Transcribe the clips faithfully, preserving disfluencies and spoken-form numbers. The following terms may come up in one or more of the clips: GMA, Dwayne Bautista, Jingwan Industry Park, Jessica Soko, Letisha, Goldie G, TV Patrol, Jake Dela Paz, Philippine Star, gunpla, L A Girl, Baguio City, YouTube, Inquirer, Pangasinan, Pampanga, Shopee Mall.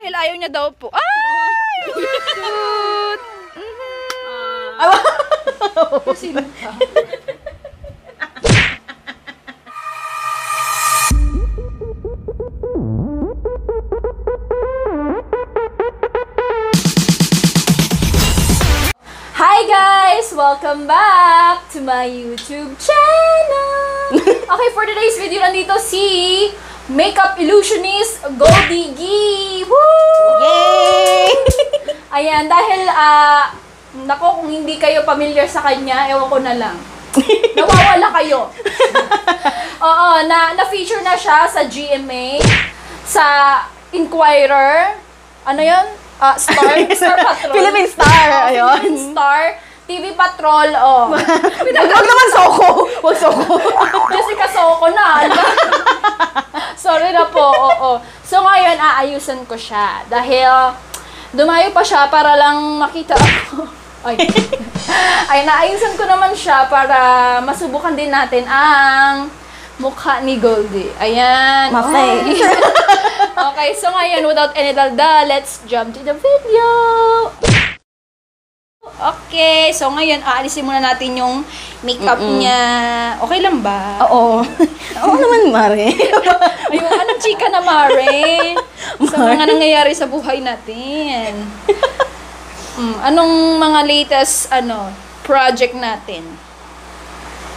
Dahil ayaw niya daw po. Ay! Cute! Sino ka? Hi guys! Welcome back to my YouTube channel! Okay, for today's video, nandito si makeup illusionist Goldie G! Woo! Yay! Ayan, dahil ah... Uh, nako, kung hindi kayo familiar sa kanya, ewan ko na lang. Nawawala kayo. Oo, na, na-feature na siya sa G M A, sa Inquirer, ano yun? Uh, Star? Star Patrol. Philippine Star. Oh, ayun. Philippine Star. T V Patrol, oh. Huwag naman Soko. Huwag Soko. Jessica Soko na. Sorry na po, oo. Oh, oh. So ngayon, aayusan ko siya. Dahil dumayo pa siya para lang makita ako. Ay. Ay, naayusan ko naman siya para masubukan din natin ang mukha ni Goldie. Ayan. Okay. Okay, so ngayon, without any dalda, let's jump to the video. Okay, so ngayon, aalisin muna natin yung makeup mm-mm. niya. Okay lang ba? Oo. Oo naman, Mare. Ayun, anong chika na, Mare? Sa so, mga nangyayari sa buhay natin. Mm, anong mga latest ano project natin?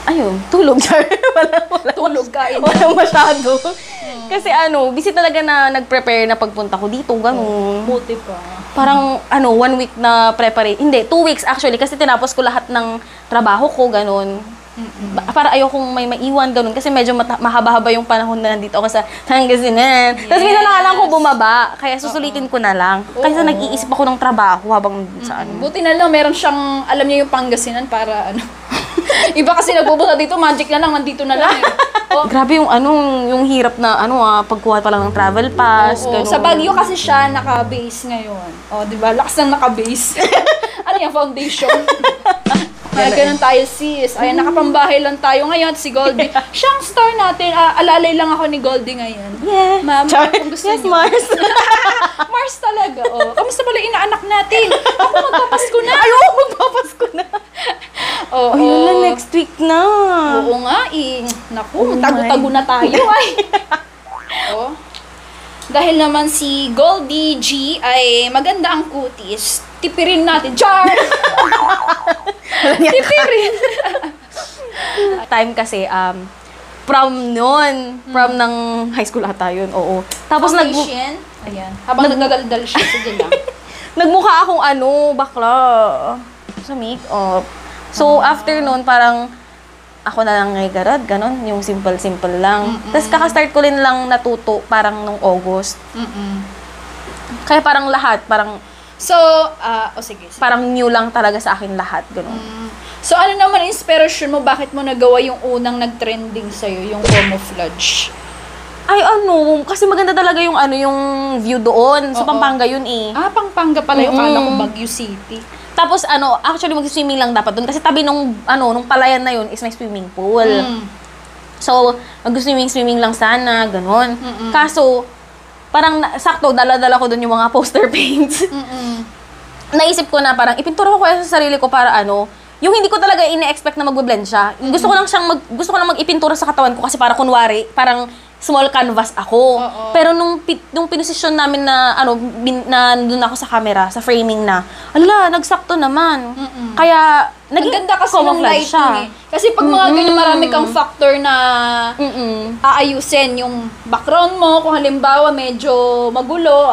Ayun, tulog. wala, wala, tulog kain. Wala masyado. Mm. Kasi ano, busy talaga na nag-prepare na pagpunta ko dito. Ganun. Buti pa. Parang ano, one week na prepare. Hindi, two weeks actually. Kasi tinapos ko lahat ng trabaho ko. Ganun. Mm-mm. Para ayokong may maiwan, ganun. Kasi medyo mahaba-haba yung panahon na nandito ako sa Pangasinan. Yes. Tapos minsan lang ko bumaba. Kaya susulitin uh-oh. ko na lang. Uh-oh. Kasi nag-iisip ako ng trabaho habang mm-hmm. saan. Buti na lang, meron siyang, alam niya yung Pangasinan para ano. Iba kasi nagpupunta dito, magic na lang, nandito na lang. Eh. Oh. Grabe yung ano, yung hirap na ano ah, pagkuha pa lang ng travel pass. Uh-oh. Ganun. Sa Baguio kasi siya naka-base ngayon. O, oh, di ba? Lakas na naka-base. Ano yung foundation? Ay, ganun tayo sis. Ayan, nakapambahay lang tayo ngayon. Si Goldie, siyang star natin. Uh, alalay lang ako ni Goldie ngayon. Yeah. Ma'am, kung gusto yes, niyo. Mars. Mars talaga, oh. Kamusta pala inaanak natin? Ako magpapasko na. Ay, oo, magpapasko na. Oo. Oh, yun lang, next week na. Oo nga, eh. Naku, oh, tago-tago na tayo. Ay. Oo. Oh. Dahil naman si Goldie G ay maganda ang kutis. Tipirin natin. Char! Tipirin! Time kasi, um, prom noon. Prom hmm. ng high school ata yun. Oo. Tapos nag... Ayan. Habang nag nagagaldal siya sa dyan lang. Nagmukha akong ano, bakla. Sa make-up. So, uh-huh. after noon, parang... ako na lang ngay garad, ganon, yung simple-simple lang. Mm-mm. Tapos kakastart ko rin lang natuto, parang nung August. Mm-mm. Kaya parang lahat, parang... So, uh, oh, sige, sige. Parang new lang talaga sa akin lahat, ganon. Mm. So, ano naman inspiration mo? Bakit mo nagawa yung unang nag-trending sa'yo, yung camouflage? Ay, ano, kasi maganda talaga yung ano, yung view doon. Sa so, Pampanga yun eh. Ah, Pampanga pala yung kala ko, Baguio City. Tapos ano, actually mag-swimming lang dapat doon kasi tabi nung ano, nung palayan na yun is may swimming pool. Mm. So, mag-swimming swimming lang sana, ganun. Mm -mm. Kaso parang sakto dala-dala ko doon yung mga poster paints. Mm -mm. Naisip ko na parang ipintura ko kaya sa sarili ko para ano, yung hindi ko talaga ine-expect na magbe-blend siya. Mm -mm. Gusto ko lang siyang mag, gusto ko lang mag-ipintura sa katawan ko kasi para kunwari, parang small canvas ako. Uh -oh. Pero nung nung pinosisyon namin na ano bin, na doon ako sa camera, sa framing na. Ala, nagsakto naman. Mm -mm. Kaya naging ganda kasi ng lighting eh. Kasi pag mm -mm. mga ganyan marami kang factor na mm -mm. aayusin yung background mo, kung halimbawa medyo magulo,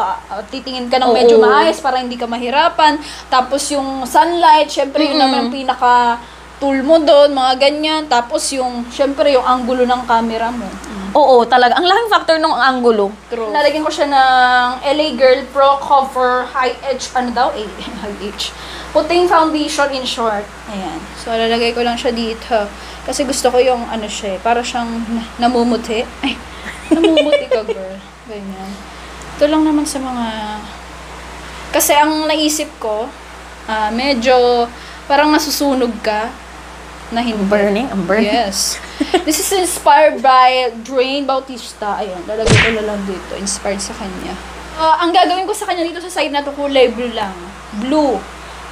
titingin ka ng medyo Oo. maayos para hindi ka mahirapan. Tapos yung sunlight, syempre mm -mm. yun naman yung pinaka tool mo doon, mga ganyan. Tapos yung syempre yung angulo ng camera mo. Mm -hmm. Oo, talaga. Ang laking factor nung angulo. True. Nalagyan ko siya ng L A Girl Pro Cover High Edge, ano daw? Eh, high edge. Puting foundation in short. Ayan. So, lalagay ko lang siya dito. Kasi gusto ko yung ano siya, para siyang namumuti. Ay, namumuti ka, girl. Ganyan. Ito lang naman sa mga... Kasi ang naisip ko, uh, medyo parang nasusunog ka. Na hindi. Burning? I'm burning? Yes. This is inspired by Dwayne Bautista. Ayan, lalagay ko na lang dito. Inspired sa kanya. Uh, ang gagawin ko sa kanya dito sa side na to, kulay blue lang. Blue.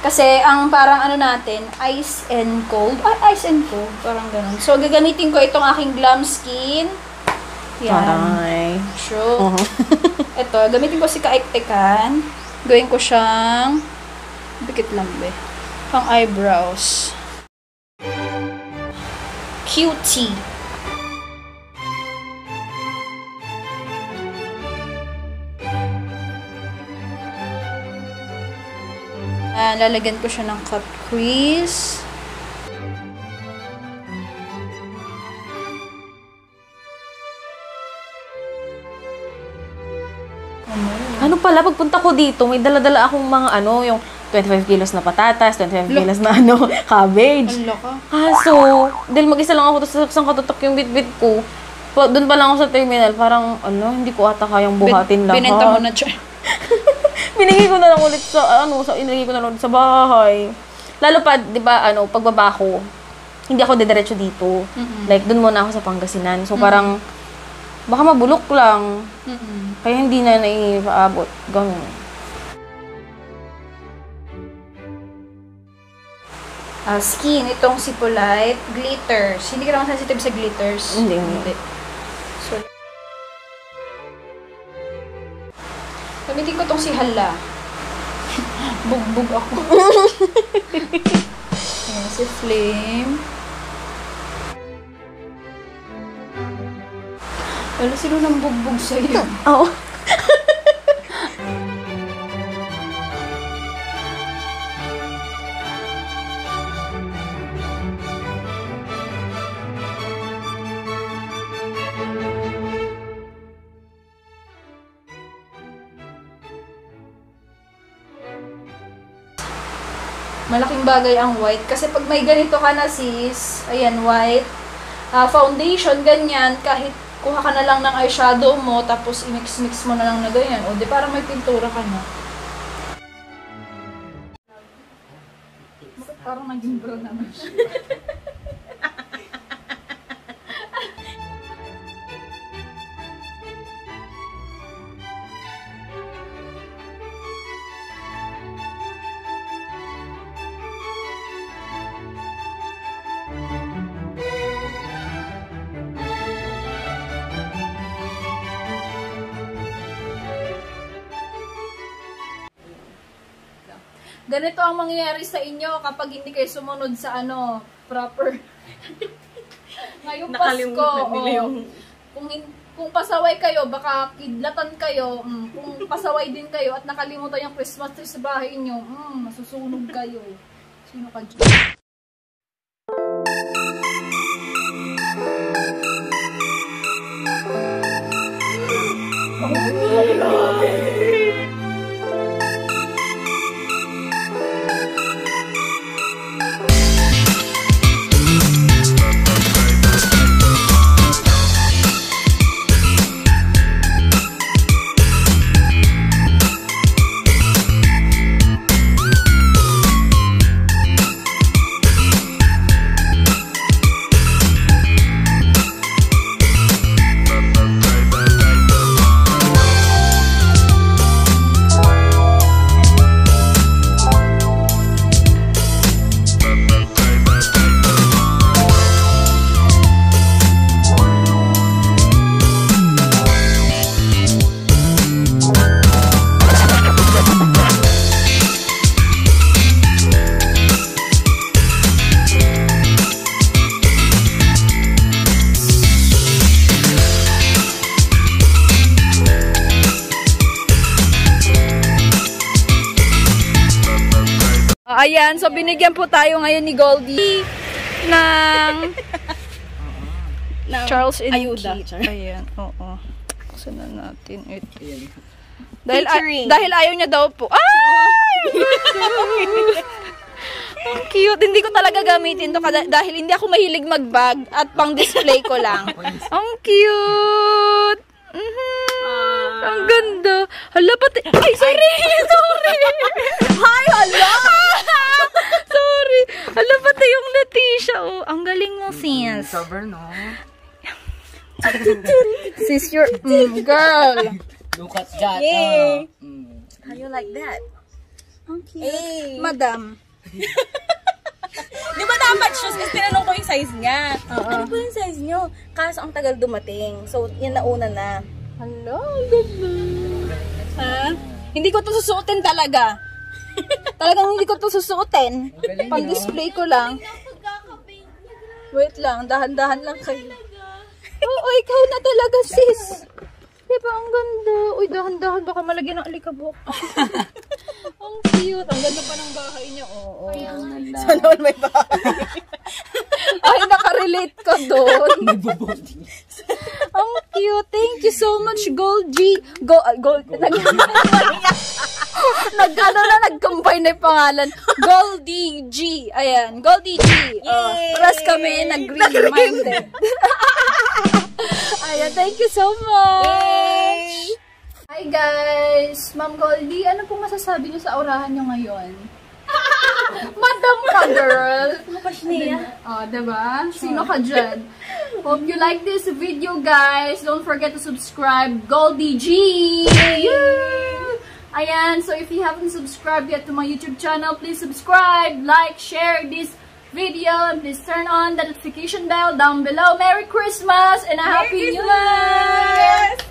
Kasi ang parang ano natin, ice and cold. Ay, ice and cold. Parang ganun. So, gagamitin ko itong aking glam skin. Yan. Aray. Sure. Uh-huh. Ito, gamitin ko si kaik-tekan. Gawin ko siyang bikit lambe. Pang eyebrows. Cutie. Uh, lalagyan ko siya ng cut crease. Oh, ano pala, pagpunta ko dito, may dala-dala akong mga ano, yung twenty-five kilos na patatas, twenty-five kilos na ano, cabbage. Ah, so, dahil mag-isa lang ako, tapos isang katutok yung bit-bit ko. Doon pa lang ako sa terminal, parang ano, hindi ko ata kayang buhatin lahat. Binenta mo na siya. Binigay ko na lang ulit sa, ano, sa, inilagay ko na lang sa bahay. Lalo pa, di ba, ano, pagbaba ko, hindi ako dediretso dito. Mm-hmm. Like, dun muna ako sa Pangasinan. So, mm-hmm. parang, baka mabulok lang. Mm-hmm. Kaya hindi na naipaabot. Ganun. Uh, skin, itong Cipolite. Glitters. Hindi ka naman sensitive sa glitters. Hindi. Hindi. So, gamitin ko itong si Hala. Bugbog ako. Ayan, si Flame. Wala sino nang bugbog sa'yo. Oo. Malaking bagay ang white. Kasi pag may ganito ka na sis, ayan, white, uh, foundation, ganyan, kahit kuha ka na lang ng eyeshadow mo, tapos i-mix-mix mo na lang na ganyan. O, di parang may pintura ka na. Parang naging brown naman siya. Ganito ang mangyayari sa inyo kapag hindi kayo sumunod sa ano, proper. Ngayong Pasko, oh, kung, kung pasaway kayo, baka kidlatan kayo, mm, kung pasaway din kayo at nakalimutan yung Christmas tree sa bahay nyo, mm, masusunog kayo. Sino ka dyan? Ayan, so binigyan po tayo ngayon ni Goldie ng Charles and Ayuda. Keith. Ayan, oo. Saan na natin ito? Dahil, dahil ayaw niya daw po. Ay! Ang cute. Hindi ko talaga gamitin to dahil hindi ako mahilig mag-bag at pang-display ko lang. Ang cute! Mm-hmm. uh, Ang ganda. Hala pati. Ay, sorry! Ay, sorry! Hi, hala! Sorry! Hala pati yung Leticia. Oh, ang galing mo, sis. Sober, no? Sis, you're... Mm, girl! Look at that. Yay. Uh, mm. How you like that? Okay. Hey. Madam. Di ba dapat shoes? Kasi tinanong ko yung size niya. Uh-huh. Ano ba yung size niyo? Kaso ang tagal dumating. So, yan nauna na. Hello, ganda. Ha? Hindi ko to susuotin talaga. Talagang hindi ko to susuotin. Pag-display ko lang. Wait lang, dahan-dahan lang kayo. Oo, ikaw na talaga, sis. Diba, ang ganda. Uy, dahan-dahan. Baka malagyan ng alikabok. Ang cute. Ang ganda pa ng bahay niya. Oo. Ay, ang ganda. Sana all may bahay. Ay, nakarelate ka doon. Ang cute. Thank you so much, Goldie. Go, uh, Gold... Nag Nag-ano na, nag-combine na yung pangalan. Goldie G. Ayan, Goldie G. Oh, plus kami, nag-green-minded. Ayan, thank you so much! Yay! Hi guys! Ma'am Goldie, ano pong masasabi niyo sa aurahan niyo ngayon? Madam ka, girl! Oh, diba? Sino ka dyan? Hope you like this video, guys! Don't forget to subscribe, Goldie G! Yeah! Ayan, so if you haven't subscribed yet to my YouTube channel, please subscribe, like, share this video, and please turn on the notification bell down below. Merry Christmas and a Merry Happy Christmas. New Year!